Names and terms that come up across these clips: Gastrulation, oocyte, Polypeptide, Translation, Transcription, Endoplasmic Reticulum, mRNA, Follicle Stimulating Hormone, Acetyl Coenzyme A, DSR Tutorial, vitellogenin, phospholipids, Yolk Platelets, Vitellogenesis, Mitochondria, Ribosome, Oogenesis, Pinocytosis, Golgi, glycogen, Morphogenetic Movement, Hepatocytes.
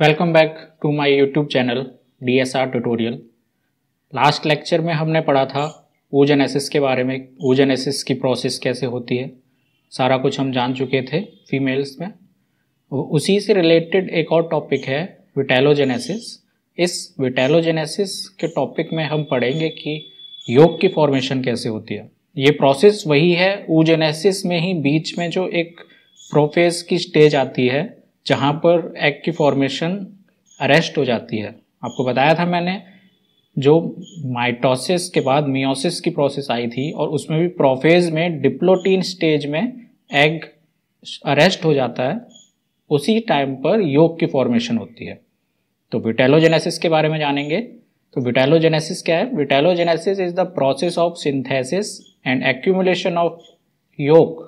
Welcome back to my YouTube channel DSR tutorial. Last lecture में हमने पढ़ा था ओजेनेसिस के बारे में, ओजेनेसिस की प्रोसेस कैसे होती है, सारा कुछ हम जान चुके थे फीमेल्स में। उसी से रिलेटेड एक और टॉपिक है विटेलोजेनेसिस। इस विटेलोजेनेसिस के टॉपिक में हम पढ़ेंगे कि योग की फॉर्मेशन कैसे होती है। ये प्रोसेस वही है, ओजेनेसिस में ही बीच में जो एक प्रोफेज की स्टेज आती है जहाँ पर एग की फॉर्मेशन अरेस्ट हो जाती है। आपको बताया था मैंने, जो माइटोसिस के बाद मियोसिस की प्रोसेस आई थी और उसमें भी प्रोफेज में डिप्लोटीन स्टेज में एग अरेस्ट हो जाता है, उसी टाइम पर योग की फॉर्मेशन होती है। तो विटेलोजेनेसिस के बारे में जानेंगे। तो विटेलोजेनेसिस क्या है? Vitellogenesis is the process of synthesis and accumulation of yolk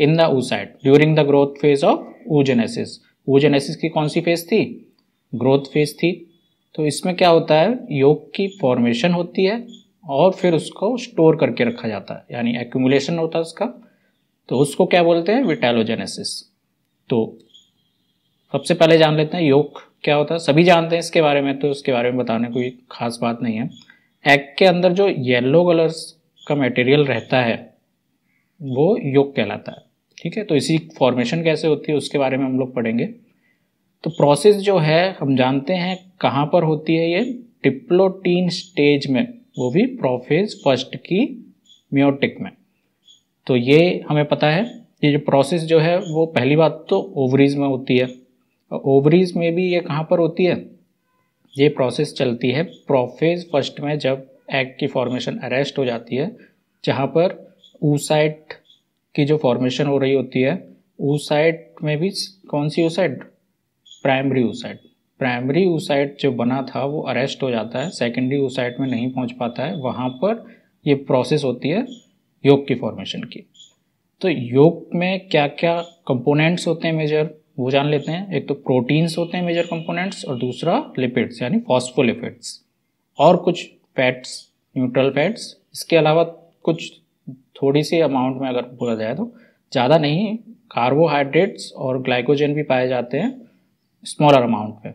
in the oocyte during the growth phase of oogenesis। Oogenesis की कौन सी फेज थी? ग्रोथ फेज थी। तो इसमें क्या होता है, योग की फॉर्मेशन होती है और फिर उसको स्टोर करके रखा जाता है, यानी एक्यूमुलेशन होता है उसका। तो उसको क्या बोलते हैं? विटेलोजेनेसिस। तो सबसे पहले जान लेते हैं योग क्या होता है। सभी जानते हैं इसके बारे में, तो उसके बारे में बताने कोई खास बात नहीं है। एग के अंदर जो येलो कलर का मटेरियल रहता है वो योग कहलाता है, ठीक है। तो इसी फॉर्मेशन कैसे होती है उसके बारे में हम लोग पढ़ेंगे। तो प्रोसेस जो है हम जानते हैं कहाँ पर होती है, ये डिप्लोटीन स्टेज में, वो भी प्रोफेज फर्स्ट की मियोटिक में। तो ये हमें पता है, ये जो प्रोसेस जो है वो पहली बात तो ओवरीज में होती है। ओवरीज में भी ये कहाँ पर होती है? ये प्रोसेस चलती है प्रोफेज फर्स्ट में, जब एग की फॉर्मेशन अरेस्ट हो जाती है, जहाँ पर oocyte की जो फॉर्मेशन हो रही होती है। oocyte में भी कौन सी oocyte? Primary oocyte। Primary oocyte जो बना था वो अरेस्ट हो जाता है, सेकेंडरी oocyte में नहीं पहुंच पाता है, वहां पर ये प्रोसेस होती है योग की फॉर्मेशन की। तो योग में क्या क्या कंपोनेंट्स होते हैं मेजर, वो जान लेते हैं। एक तो प्रोटीन्स होते हैं मेजर कंपोनेंट्स, और दूसरा लिपिड्स यानी फॉस्फोलिपिड्स, और कुछ फैट्स, न्यूट्रल फैट्स। इसके अलावा कुछ थोड़ी सी अमाउंट में अगर बोला जाए तो ज़्यादा नहीं, कार्बोहाइड्रेट्स और ग्लाइकोजन भी पाए जाते हैं स्मॉलर अमाउंट में,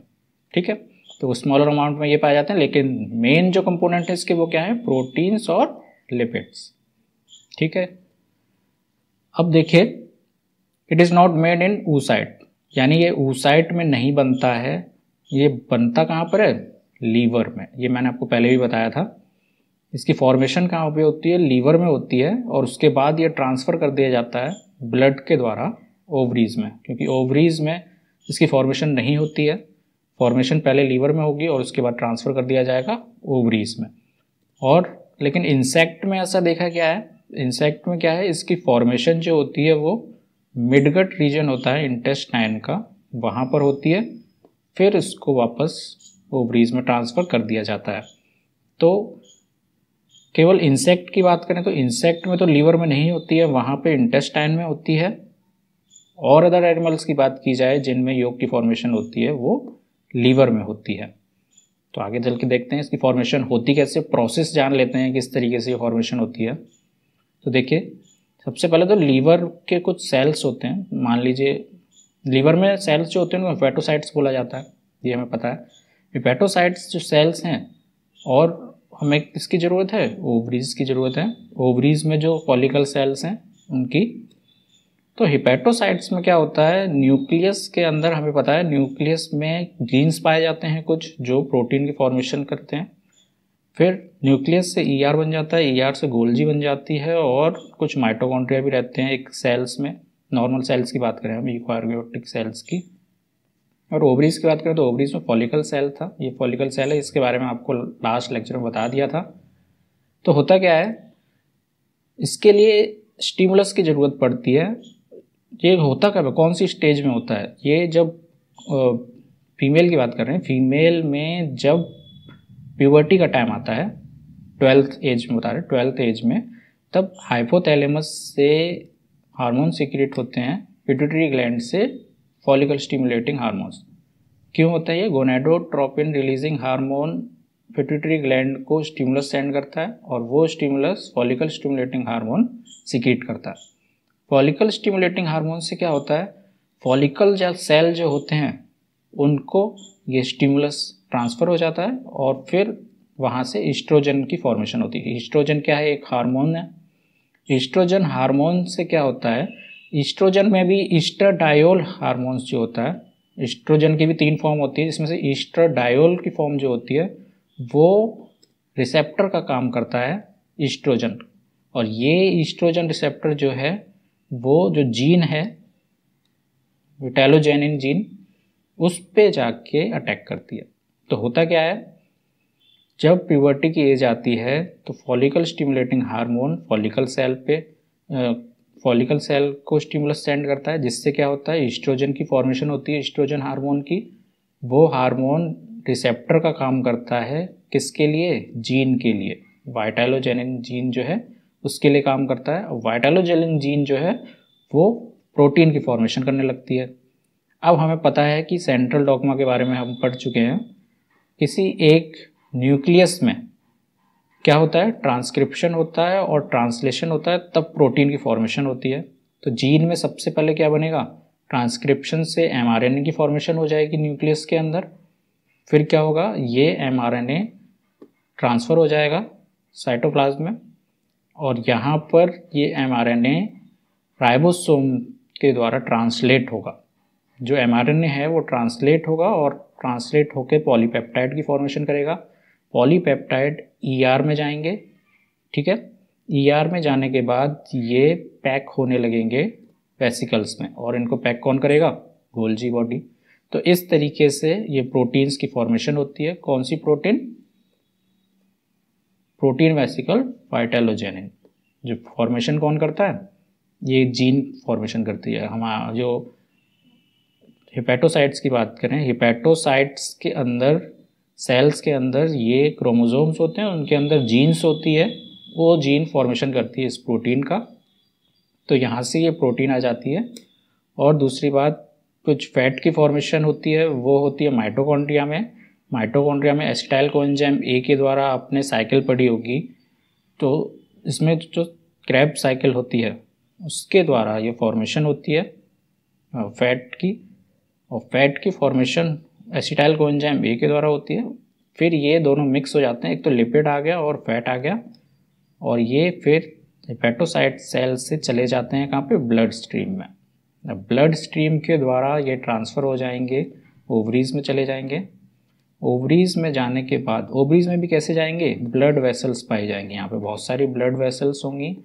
ठीक है। तो स्मॉलर अमाउंट में ये पाए जाते हैं, लेकिन मेन जो कंपोनेंट है इसके वो क्या है? प्रोटीन्स और लिपिड्स, ठीक है। अब देखिए, it is not made in oocyte, यानी ये oocyte में नहीं बनता है। ये बनता कहाँ पर है? लीवर में। ये मैंने आपको पहले भी बताया था। इसकी फॉर्मेशन कहाँ पे होती है? लीवर में होती है, और उसके बाद ये ट्रांसफ़र कर दिया जाता है ब्लड के द्वारा ओवरीज में, क्योंकि ओवरीज में इसकी फॉर्मेशन नहीं होती है। फॉर्मेशन पहले लीवर में होगी और उसके बाद ट्रांसफ़र कर दिया जाएगा ओवरीज में। और लेकिन इंसेक्ट में ऐसा देखा क्या है, इंसेक्ट में क्या है, इसकी फॉर्मेशन जो होती है वो मिडगट रीजन होता है इंटेस्टाइन का, वहाँ पर होती है, फिर इसको वापस ओवरीज में ट्रांसफ़र कर दिया जाता है। तो केवल इंसेक्ट की बात करें तो इंसेक्ट में तो लीवर में नहीं होती है, वहाँ पे इंटेस्टाइन में होती है। और अदर एनिमल्स की बात की जाए जिनमें योग की फॉर्मेशन होती है वो लीवर में होती है। तो आगे चल के देखते हैं इसकी फॉर्मेशन होती कैसे, प्रोसेस जान लेते हैं किस तरीके से फॉर्मेशन होती है। तो देखिए, सबसे पहले तो लीवर के कुछ सेल्स होते हैं, मान लीजिए लीवर में सेल्स जो होते हैं उनको हेपेटोसाइट्स बोला जाता है, ये हमें पता है। हेपेटोसाइट्स जो सेल्स हैं, और हमें किसकी ज़रूरत है? ओवरीज की ज़रूरत है। ओवरीज में जो फॉलिकल सेल्स हैं उनकी। तो हेपेटोसाइट्स में क्या होता है, न्यूक्लियस के अंदर हमें पता है न्यूक्लियस में जीन्स पाए जाते हैं कुछ, जो प्रोटीन की फॉर्मेशन करते हैं। फिर न्यूक्लियस से ईआर बन जाता है, ईआर से गोल्जी बन जाती है, और कुछ माइटोकॉन्ड्रिया भी रहते हैं एक सेल्स में। नॉर्मल सेल्स की बात करें हम, यूकार्योटिक सेल्स की। और ओवरीज की बात करें तो ओवरीज में फॉलिकल सेल था, ये फॉलिकल सेल है, इसके बारे में आपको लास्ट लेक्चर में बता दिया था। तो होता क्या है, इसके लिए स्टिमुलस की ज़रूरत पड़ती है। ये होता कब है, कौन सी स्टेज में होता है ये? जब फीमेल की बात कर रहे हैं, फीमेल में जब प्यूबर्टी का टाइम आता है, 12th एज में बता रहे हैं, 12th एज में, तब हाइपोथैलेमस से हार्मोन सीक्रेट होते हैं, पिट्यूटरी ग्लैंड से फॉलिकल स्टिमुलेटिंग हार्मोन्स। क्यों होता है ये? Gonadotropin releasing hormone pituitary gland को स्टिमुलस सेंड करता है, और वो stimulus follicle stimulating hormone secrete करता है। फॉलिकल स्टिमुलेटिंग हार्मोन से क्या होता है, फॉलिकल सेल जो होते हैं उनको ये स्टिमुलस ट्रांसफ़र हो जाता है और फिर वहाँ से एस्ट्रोजन की फॉर्मेशन होती है। एस्ट्रोजन क्या है? एक हार्मोन है। एस्ट्रोजन हार्मोन से क्या होता है, एस्ट्रोजन में भी एस्ट्राडायोल हार्मोन्स जो होता है, एस्ट्रोजन की भी तीन फॉर्म होती है, जिसमें से एस्ट्राडायोल की फॉर्म जो होती है वो रिसेप्टर का काम करता है एस्ट्रोजन, और ये एस्ट्रोजन रिसेप्टर जो है वो जो जीन है विटेलोजेनिन जीन उस पे जाके अटैक करती है। तो होता क्या है, जब प्यूबर्टी की एज आती है तो follicle stimulating hormone follicle cell पे फॉलिकल सेल को स्टिमुलस सेंड करता है, जिससे क्या होता है एस्ट्रोजन की फॉर्मेशन होती है एस्ट्रोजन हार्मोन की। वो हार्मोन रिसेप्टर का काम करता है किसके लिए, जीन के लिए, विटेलोजेनिन जीन जो है उसके लिए काम करता है। विटेलोजेनिन जीन जो है वो प्रोटीन की फॉर्मेशन करने लगती है। अब हमें पता है कि सेंट्रल डॉग्मा के बारे में हम पढ़ चुके हैं, किसी एक न्यूक्लियस में क्या होता है, ट्रांसक्रिप्शन होता है और ट्रांसलेशन होता है, तब प्रोटीन की फॉर्मेशन होती है। तो जीन में सबसे पहले क्या बनेगा, ट्रांसक्रिप्शन से mRNA की फॉर्मेशन हो जाएगी न्यूक्लियस के अंदर, फिर क्या होगा ये mRNA ट्रांसफ़र हो जाएगा साइटोप्लाज्म में, और यहाँ पर ये mRNA राइबोसोम के द्वारा ट्रांसलेट होगा, जो mRNA है वो ट्रांसलेट होगा और ट्रांसलेट होकर पॉलीपेप्टाइड की फॉर्मेशन करेगा। पॉलीपेप्टाइड ER में जाएंगे, ठीक है, ER में जाने के बाद ये पैक होने लगेंगे वेसिकल्स में, और इनको पैक कौन करेगा, गोल्जी बॉडी। तो इस तरीके से ये प्रोटीन्स की फॉर्मेशन होती है। कौन सी प्रोटीन, प्रोटीन वेसिकल विटेलोजेनिन, जो फॉर्मेशन कौन करता है, ये जीन फॉर्मेशन करती है। हमारा जो हेपेटोसाइट्स की बात करें, हेपेटोसाइट्स के अंदर सेल्स के अंदर ये क्रोमोसोम्स होते हैं, उनके अंदर जीन्स होती है, वो जीन फॉर्मेशन करती है इस प्रोटीन का। तो यहाँ से ये प्रोटीन आ जाती है। और दूसरी बात, कुछ फैट की फॉर्मेशन होती है, वो होती है माइटोकॉन्ड्रिया में। माइटोकॉन्ड्रिया में एसिटाइल कोएंजाइम ए के द्वारा आपने साइकिल पढ़ी होगी, तो इसमें जो क्रेब्स साइकिल होती है उसके द्वारा ये फॉर्मेशन होती है फैट की, और फैट की फॉर्मेशन एसिटाइल कोएंजाइम ए के द्वारा होती है। फिर ये दोनों मिक्स हो जाते हैं, एक तो लिपिड आ गया और फैट आ गया, और ये फिर हेपेटोसाइट सेल से चले जाते हैं कहाँ पे, ब्लड स्ट्रीम में। ब्लड स्ट्रीम के द्वारा ये ट्रांसफ़र हो जाएंगे ओवरीज़ में, चले जाएंगे ओवरीज़ में। जाने के बाद ओवरीज़ में भी कैसे जाएंगे, ब्लड वेसल्स पाई जाएंगी, यहाँ पे बहुत सारी ब्लड वेसल्स होंगी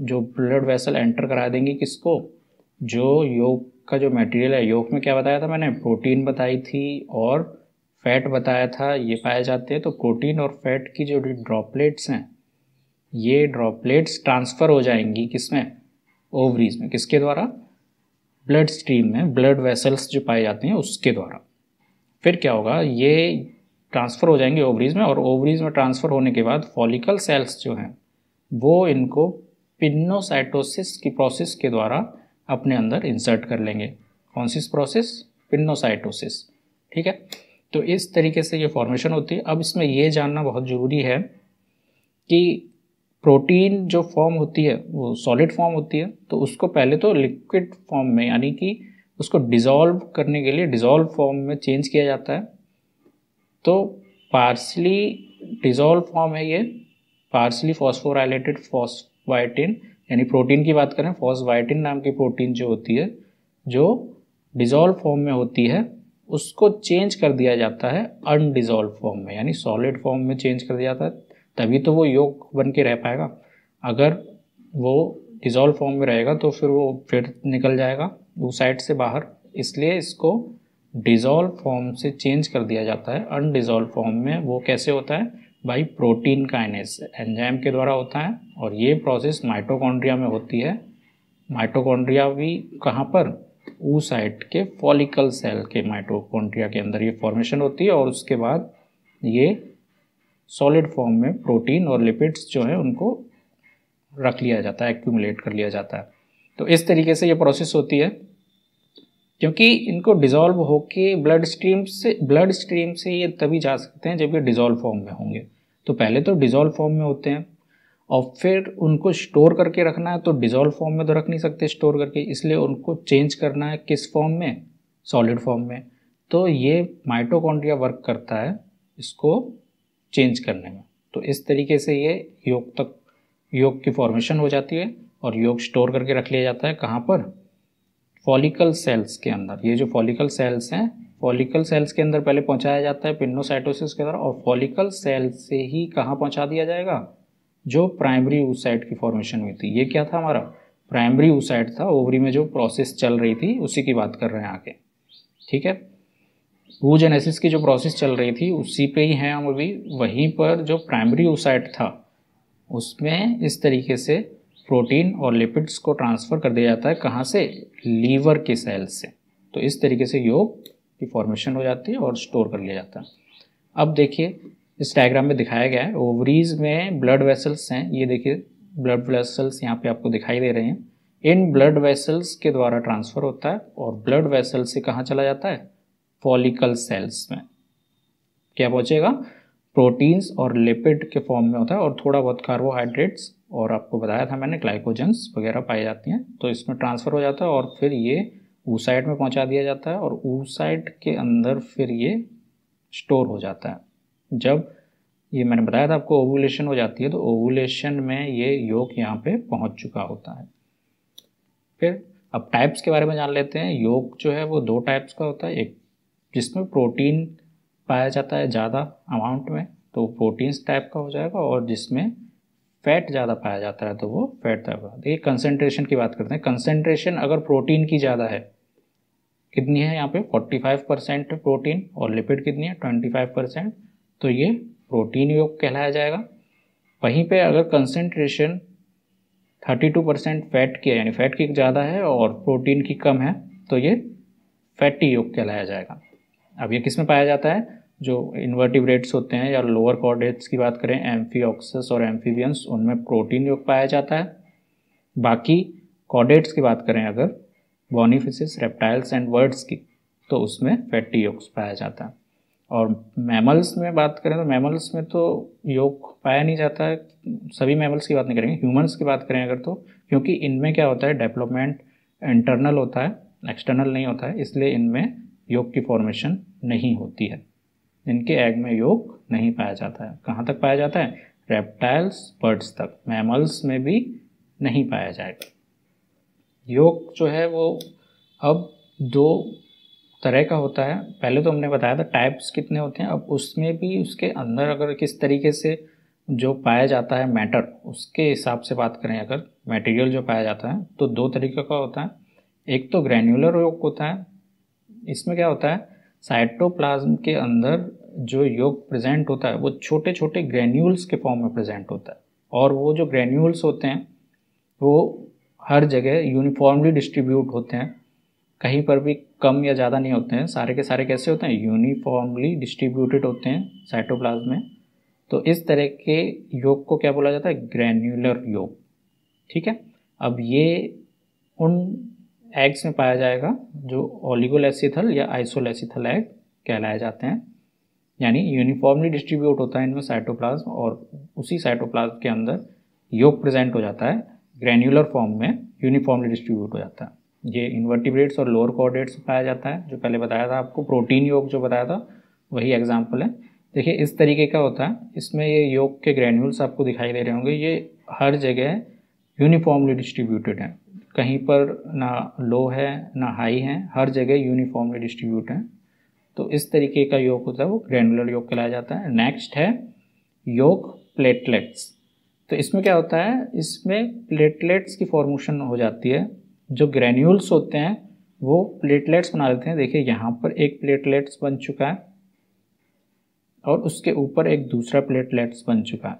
जो ब्लड वेसल एंटर करा देंगी किसको, जो योग का जो मटेरियल है। योग में क्या बताया था मैंने, प्रोटीन बताई थी और फैट बताया था, ये पाए जाते हैं। तो प्रोटीन और फैट की जो ड्रॉपलेट्स हैं, ये ड्रॉपलेट्स ट्रांसफ़र हो जाएंगी किसमें, ओवरीज में, किसके द्वारा, ब्लड स्ट्रीम में, ब्लड वेसल्स जो पाए जाते हैं उसके द्वारा। फिर क्या होगा, ये ट्रांसफ़र हो जाएंगे ओवरीज में, और ओवरीज में ट्रांसफ़र होने के बाद फॉलिकल सेल्स जो हैं वो इनको पिनोसाइटोसिस की प्रोसेस के द्वारा अपने अंदर इंसर्ट कर लेंगे। कौन सी प्रोसेस, पिनोसाइटोसिस, ठीक है। तो इस तरीके से ये फॉर्मेशन होती है। अब इसमें ये जानना बहुत ज़रूरी है कि प्रोटीन जो फॉर्म होती है वो सॉलिड फॉर्म होती है, तो उसको पहले तो लिक्विड फॉर्म में, यानी कि उसको डिज़ोल्व करने के लिए डिज़ोल्व फॉर्म में चेंज किया जाता है। तो पार्शली डिज़ोल्व फॉर्म है ये, पार्शली फॉस्फोराइलेटेड फॉस्फोवाइटिन, यानी प्रोटीन की बात करें, फॉस्फोवाइटिन नाम की प्रोटीन जो होती है, जो डिज़ोल्व फॉर्म में होती है, उसको चेंज कर दिया जाता है अनडिज़ोल्व फॉर्म में, यानी सॉलिड फॉर्म में चेंज कर दिया जाता है। तभी तो वो यौग बन के रह पाएगा, अगर वो डिज़ोल्व फॉर्म में रहेगा तो फिर वो फिर निकल जाएगा उस साइड से बाहर, इसलिए इसको डिज़ोल्व फॉर्म से चेंज कर दिया जाता है अनडिज़ोल्व फॉर्म में। वो कैसे होता है, भाई प्रोटीन काइनेज एंजाइम के द्वारा होता है, और ये प्रोसेस माइटोकॉन्ड्रिया में होती है। माइटोकॉन्ड्रिया भी कहाँ पर, oocyte के फॉलिकल सेल के माइटोकॉन्ड्रिया के अंदर ये फॉर्मेशन होती है, और उसके बाद ये सॉलिड फॉर्म में प्रोटीन और लिपिड्स जो है उनको रख लिया जाता है, एक्यूमुलेट कर लिया जाता है। तो इस तरीके से ये प्रोसेस होती है, क्योंकि इनको डिज़ोल्व होके ब्लड स्ट्रीम से ये तभी जा सकते हैं जब ये डिज़ोल्व फॉर्म में होंगे। तो पहले तो डिज़ोल्व फॉर्म में होते हैं, और फिर उनको स्टोर करके रखना है, तो डिज़ोल्व फॉर्म में तो रख नहीं सकते स्टोर करके, इसलिए उनको चेंज करना है किस फॉर्म में, सॉलिड फॉर्म में। तो ये माइटोकॉन्ड्रिया वर्क करता है इसको चेंज करने में। तो इस तरीके से ये योग तक योग की फॉर्मेशन हो जाती है और योग स्टोर करके रख लिया जाता है कहाँ पर, फॉलिकल सेल्स के अंदर। ये जो फॉलिकल सेल्स हैं, फॉलिकल सेल्स के अंदर पहले पहुँचाया जाता है पिनोसाइटोसिस के अंदर, और फॉलिकल सेल से ही कहाँ पहुँचा दिया जाएगा, जो प्राइमरी ओसाइट की फॉर्मेशन हुई थी। ये क्या था हमारा, प्राइमरी ओसाइट था, ओवरी में जो प्रोसेस चल रही थी उसी की बात कर रहे हैं आगे, ठीक है। ओजेनेसिस की जो प्रोसेस चल रही थी उसी पे ही हैं हम अभी, वहीं पर जो प्राइमरी ओसाइट था उसमें इस तरीके से प्रोटीन और लिपिड्स को ट्रांसफ़र कर दिया जाता है कहाँ से, लीवर के सेल से। तो इस तरीके से योग की फॉर्मेशन हो जाती है और स्टोर कर लिया जाता है। अब देखिए इस डायग्राम में दिखाया गया है, ओवरीज में ब्लड वेसल्स हैं, ये देखिए ब्लड वेसल्स यहाँ पे आपको दिखाई दे रहे हैं। इन ब्लड वेसल्स के द्वारा ट्रांसफ़र होता है और ब्लड वेसल से कहाँ चला जाता है, फॉलिकल सेल्स में। क्या पहुँचेगा, प्रोटीन्स और लिपिड के फॉर्म में होता है और थोड़ा बहुत कार्बोहाइड्रेट्स और आपको बताया था मैंने ग्लाइकोजेंस वगैरह पाई जाती हैं। तो इसमें ट्रांसफ़र हो जाता है और फिर ये ओसाइट में पहुँचा दिया जाता है और ओसाइट के अंदर फिर ये स्टोर हो जाता है। जब ये मैंने बताया था आपको ओवुलेशन हो जाती है, तो ओवुलेशन में ये योग यहाँ पे पहुँच चुका होता है। फिर अब टाइप्स के बारे में जान लेते हैं। योग जो है वो दो टाइप्स का होता है, एक जिसमें प्रोटीन पाया जाता है ज़्यादा अमाउंट में तो प्रोटीन्स टाइप का हो जाएगा, और जिसमें फैट ज़्यादा पाया जाता है तो वो फैट टाइप का। देखिए कंसनट्रेशन की बात करते हैं, कंसनट्रेशन अगर प्रोटीन की ज़्यादा है, कितनी है यहाँ पे 45% प्रोटीन और लिपिड कितनी है 25%, तो ये प्रोटीन योग कहलाया जाएगा। वहीं पे अगर कंसंट्रेशन 32% फैट की है, यानी फैट की ज़्यादा है और प्रोटीन की कम है, तो ये फैटी योग कहलाया जाएगा। अब ये किस में पाया जाता है, जो इनवर्टिब्रेट्स होते हैं या लोअर कॉर्डेट्स की बात करें, एम्फीऑक्सस और एम्फीबियंस, उनमें प्रोटीन योग पाया जाता है। बाकी कॉर्डेट्स की बात करें अगर, बॉनीफिशेस, रेप्टाइल्स एंड बर्ड्स की, तो उसमें फैटी योग पाया जाता है। और मैमल्स में बात करें तो मैमल्स में तो योग पाया नहीं जाता है, सभी मैमल्स की बात नहीं करेंगे। ह्यूमंस की बात करें अगर, तो क्योंकि इनमें क्या होता है, डेवलपमेंट इंटरनल होता है, एक्सटर्नल नहीं होता है, इसलिए इनमें योग की फॉर्मेशन नहीं होती है, इनके एग में योग नहीं पाया जाता है। कहाँ तक पाया जाता है, रेप्टाइल्स, बर्ड्स तक, मैमल्स में भी नहीं पाया जाएगा। योग जो है वो अब दो तरह का होता है, पहले तो हमने बताया था टाइप्स कितने होते हैं, अब उसमें भी उसके अंदर अगर किस तरीके से जो पाया जाता है मैटर, उसके हिसाब से बात करें अगर मटेरियल जो पाया जाता है, तो दो तरीके का होता है। एक तो ग्रैन्युलर योग होता है, इसमें क्या होता है, साइटोप्लाज्म के अंदर जो योग प्रेजेंट होता है वो छोटे छोटे ग्रैन्यूल्स के फॉर्म में प्रेजेंट होता है, और वो जो ग्रैन्यूल्स होते हैं वो हर जगह यूनिफॉर्मली डिस्ट्रीब्यूट होते हैं, कहीं पर भी कम या ज़्यादा नहीं होते हैं, सारे के सारे कैसे होते हैं, यूनिफॉर्मली डिस्ट्रीब्यूटेड होते हैं साइटोप्लाज्म में। तो इस तरह के योग को क्या बोला जाता है, ग्रैन्युलर योग, ठीक है। अब ये उन एग्स में पाया जाएगा जो ओलिगोलेसीथल या आइसोलेसीथल एग कहलाए जाते हैं, यानी यूनिफॉर्मली डिस्ट्रीब्यूट होता है इनमें साइटोप्लाज्म, और उसी साइटोप्लाज्म के अंदर योग प्रेजेंट हो जाता है ग्रैन्युलर फॉर्म में, यूनिफॉर्मली डिस्ट्रीब्यूट हो जाता है। ये इन्वर्टिब्रेट्स और लोअर कॉर्डेट्स पाया जाता है, जो पहले बताया था आपको प्रोटीन योग जो बताया था वही एग्जाम्पल है। देखिए इस तरीके का होता है, इसमें ये योग के ग्रैन्यूल्स आपको दिखाई दे रहे होंगे, ये हर जगह यूनिफॉर्मली डिस्ट्रीब्यूटेड हैं, कहीं पर ना लो है ना हाई है, हर जगह यूनिफॉर्मली डिस्ट्रीब्यूट हैं। तो इस तरीके का योग होता है वो ग्रैन्युलर योग कहलाया जाता है। नेक्स्ट है योग प्लेटलेट्स, तो इसमें क्या होता है, इसमें प्लेटलेट्स की फॉर्मेशन हो जाती है, जो ग्रैन्यूल्स होते हैं वो प्लेटलेट्स बना लेते हैं। देखिए यहाँ पर एक प्लेटलेट्स बन चुका है और उसके ऊपर एक दूसरा प्लेटलेट्स बन चुका है।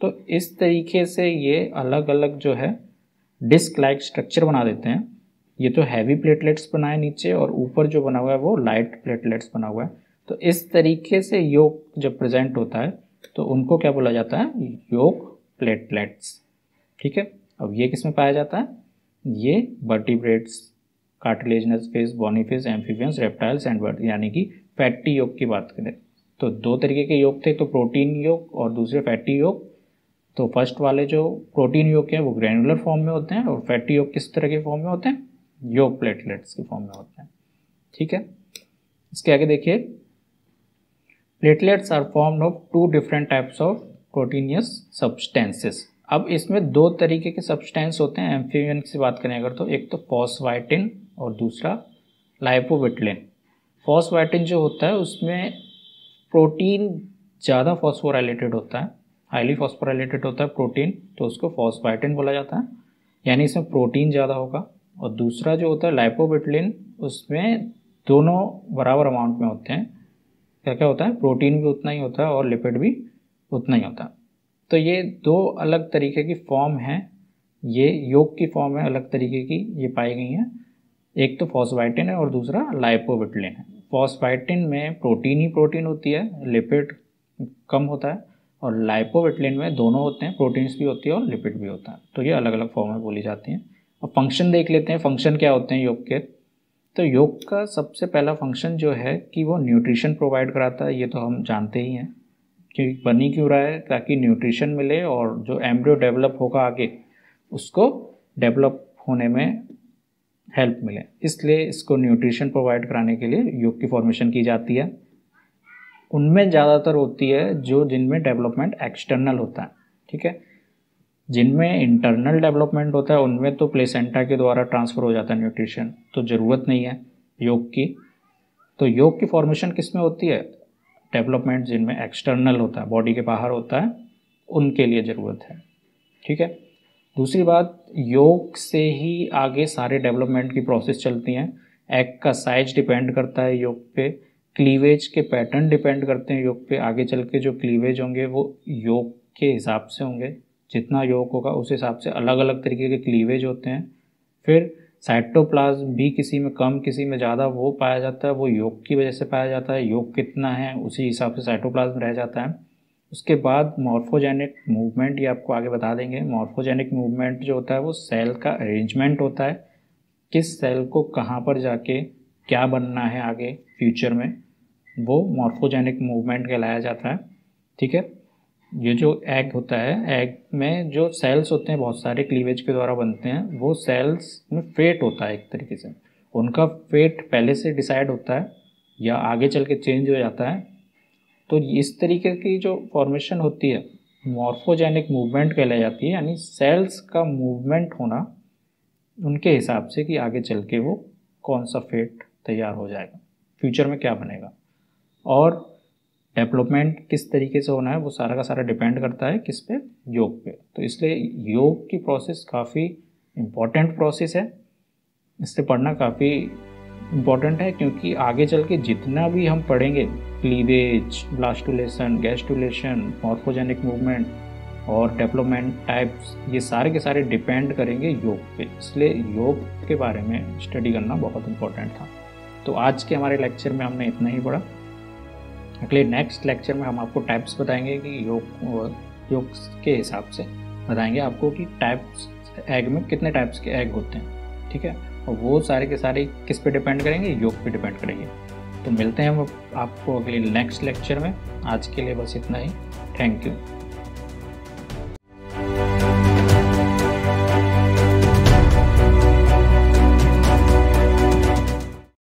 तो इस तरीके से ये अलग अलग जो है डिस्क लाइक स्ट्रक्चर बना देते हैं। ये तो हैवी प्लेटलेट्स बनाए नीचे और ऊपर जो बना हुआ है वो लाइट प्लेटलेट्स बना हुआ है। तो इस तरीके से योग जब प्रेजेंट होता है तो उनको क्या बोला जाता है, योग प्लेटलेट्स, ठीक है। अब ये किस में पाया जाता है, ये vertebrates, cartilaginous fish, bony fish, amphibians, reptiles and bird, यानी कि फैटी योग की बात करें तो दो तरीके के योग थे, तो प्रोटीन योग और दूसरे फैटी योग। तो फर्स्ट वाले जो प्रोटीन योग हैं वो ग्रैनुलर फॉर्म में होते हैं, और फैटी योग किस तरह के फॉर्म में होते हैं, योग प्लेटलेट्स के फॉर्म में होते हैं, ठीक है। इसके आगे देखिए, platelets are formed of two different types of proteinaceous substances. अब इसमें दो तरीके के सब्सटेंस होते हैं, एम्फीबियन से बात करें अगर तो, एक तो फॉस्फोविटेलिन और दूसरा लाइपोविटेलिन। फॉस्फोविटेलिन जो होता है उसमें प्रोटीन ज़्यादा फॉस्फोराइलेटेड होता है, हाईली फॉस्फोराइलेटेड होता है प्रोटीन, तो उसको फॉस्फोविटेलिन बोला जाता है, यानी इसमें प्रोटीन ज़्यादा होगा। और दूसरा जो होता है लाइपोविटेलिन, उसमें दोनों बराबर अमाउंट में होते हैं, क्या क्या होता है, प्रोटीन भी उतना ही होता है और लिपिड भी उतना ही होता है। तो ये दो अलग तरीके की फॉर्म है, ये योग की फॉर्म है अलग तरीके की, ये पाई गई हैं, एक तो फॉस्फोविटेलिन है और दूसरा लाइपोविटेलिन है। फॉस्फोविटेलिन में प्रोटीन ही प्रोटीन होती है, लिपिड कम होता है, और लाइपोविटेलिन में दोनों होते हैं, प्रोटीन्स भी होती है और लिपिड भी होता है। तो ये अलग अलग फॉर्म में बोली जाती हैं। अब फंक्शन देख लेते हैं, फंक्शन क्या होते हैं योग के। तो योग का सबसे पहला फंक्शन जो है कि वो न्यूट्रिशन प्रोवाइड कराता है, ये तो हम जानते ही हैं कि बनी क्यों रहा है, ताकि न्यूट्रिशन मिले और जो एम्ब्रियो डेवलप होगा आगे उसको डेवलप होने में हेल्प मिले, इसलिए इसको न्यूट्रिशन प्रोवाइड कराने के लिए योग की फॉर्मेशन की जाती है। उनमें ज़्यादातर होती है जो जिनमें डेवलपमेंट एक्सटर्नल होता है, ठीक है, जिनमें इंटरनल डेवलपमेंट होता है उनमें तो प्लेसेंटा के द्वारा ट्रांसफ़र हो जाता है न्यूट्रिशन, तो ज़रूरत नहीं है योग की। तो योग की फॉर्मेशन किस में होती है, डेवलपमेंट जिनमें एक्सटर्नल होता है, बॉडी के बाहर होता है, उनके लिए ज़रूरत है, ठीक है। दूसरी बात, योग से ही आगे सारे डेवलपमेंट की प्रोसेस चलती हैं। एग का साइज डिपेंड करता है योग पे, क्लीवेज के पैटर्न डिपेंड करते हैं योग पे, आगे चल के जो क्लीवेज होंगे वो योग के हिसाब से होंगे, जितना योग होगा उस हिसाब से अलग अलग तरीके के क्लीवेज होते हैं। फिर साइटोप्लाज्म भी किसी में कम किसी में ज़्यादा वो पाया जाता है, वो योग की वजह से पाया जाता है, योग कितना है उसी हिसाब से साइटोप्लाज्म रह जाता है। उसके बाद मॉर्फोजेनिक मूवमेंट, ये आपको आगे बता देंगे। मॉर्फोजेनिक मूवमेंट जो होता है वो सेल का अरेंजमेंट होता है, किस सेल को कहाँ पर जाके क्या बनना है आगे फ्यूचर में, वो मॉर्फोजेनिक मूवमेंट कहलाया जाता है, ठीक है। ये जो एग होता है, एग में जो सेल्स होते हैं बहुत सारे क्लीवेज के द्वारा बनते हैं, वो सेल्स में फेट होता है एक तरीके से, उनका फेट पहले से डिसाइड होता है या आगे चल के चेंज हो जाता है। तो इस तरीके की जो फॉर्मेशन होती है मॉर्फोजेनिक मूवमेंट कहलाई जाती है, यानी सेल्स का मूवमेंट होना उनके हिसाब से कि आगे चल के वो कौन सा फेट तैयार हो जाएगा, फ्यूचर में क्या बनेगा। और डेवलपमेंट किस तरीके से होना है वो सारा का सारा डिपेंड करता है किस पे, योग पे। तो इसलिए योग की प्रोसेस काफ़ी इम्पॉर्टेंट प्रोसेस है, इससे पढ़ना काफ़ी इम्पॉर्टेंट है, क्योंकि आगे चल के जितना भी हम पढ़ेंगे cleavage, blastulation, gastrulation, morphogenic movement और डेवलपमेंट टाइप्स, ये सारे के सारे डिपेंड करेंगे योग पे, इसलिए योग के बारे में स्टडी करना बहुत इम्पोर्टेंट था। तो आज के हमारे लेक्चर में हमने इतना ही पढ़ा। अगले नेक्स्ट लेक्चर में हम आपको टाइप्स बताएंगे कि योग के हिसाब से बताएंगे आपको कि टाइप्स एग में कितने टाइप्स के एग होते हैं, ठीक है, और वो सारे के सारे किस पे डिपेंड करेंगे, योग पे डिपेंड करेंगे। तो मिलते हैं हम आपको अगले नेक्स्ट लेक्चर में, आज के लिए बस इतना ही, थैंक यू।